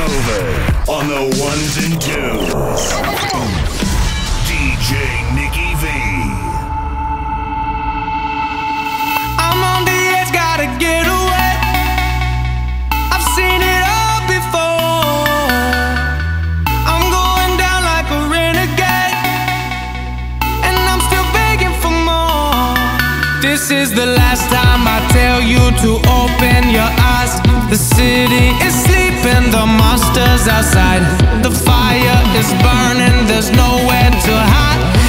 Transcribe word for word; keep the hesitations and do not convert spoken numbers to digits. over on the ones and twos. D J Nikki V. I'm on the edge, gotta get away. I've seen it all before. I'm going down like a renegade, and I'm still begging for more. This is the last time I tell you to open your eyes. The city is sleeping, the monster's outside. The fire is burning, there's nowhere to hide.